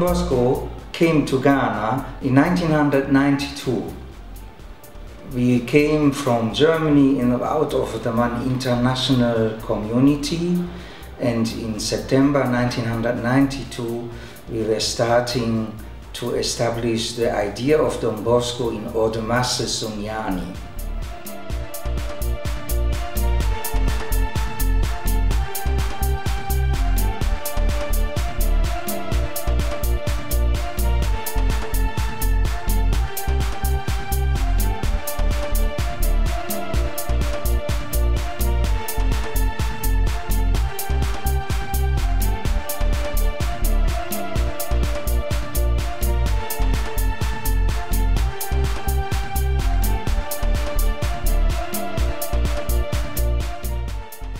Don Bosco came to Ghana in 1992. We came from Germany and out of the one international community, and in September 1992 we were starting to establish the idea of Don Bosco in Odumase, Sunyani.